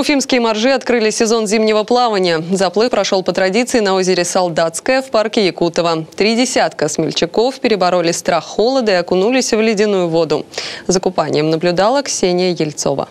Уфимские моржи открыли сезон зимнего плавания. Заплыв прошел по традиции на озере Солдатское в парке Якутова. 30 смельчаков перебороли страх холода и окунулись в ледяную воду. За купанием наблюдала Ксения Ельцова.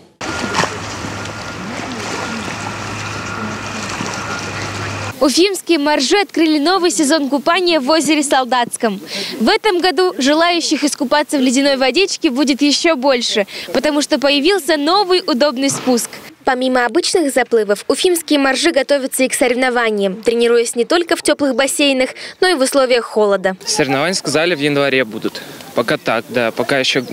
Уфимские моржи открыли новый сезон купания в озере Солдатском. В этом году желающих искупаться в ледяной водичке будет еще больше, потому что появился новый удобный спуск. Помимо обычных заплывов, уфимские моржи готовятся и к соревнованиям, тренируясь не только в теплых бассейнах, но и в условиях холода. Соревнования, сказали, в январе будут. Пока так, да. Пока еще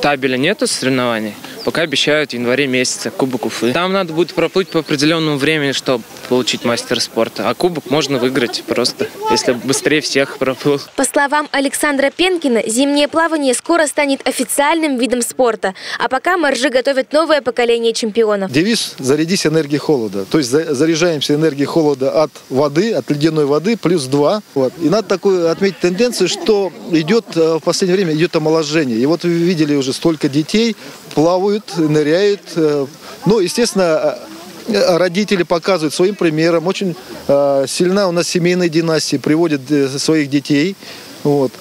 табеля нету соревнований. Пока обещают в январе месяце Кубок Уфы. Там надо будет проплыть по определенному времени, чтобы получить мастер спорта. А кубок можно выиграть просто, если быстрее всех проплыл. По словам Александра Пенкина, зимнее плавание скоро станет официальным видом спорта. А пока моржи готовят новое поколение чемпионов. Девиз «Зарядись энергией холода». То есть заряжаемся энергией холода от воды, от ледяной воды, +2. Вот. И надо такую отметить тенденцию, что идет в последнее время омоложение. И вот вы видели уже столько детей, плавают, ныряют. Ну, естественно, родители показывают своим примером. Очень сильна у нас семейная династия, приводят своих детей, вот,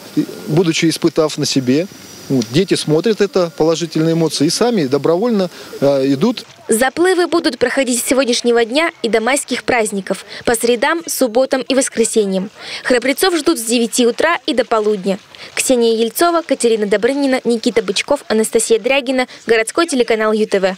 будучи испытав на себе. Вот, дети смотрят это, положительные эмоции, и сами добровольно идут. Заплывы будут проходить с сегодняшнего дня и до майских праздников по средам, субботам и воскресеньям. Храбрецов ждут с 9 утра и до полудня. Ксения Ельцова, Катерина Добрынина, Никита Бычков, Анастасия Дрягина, городской телеканал ЮТВ.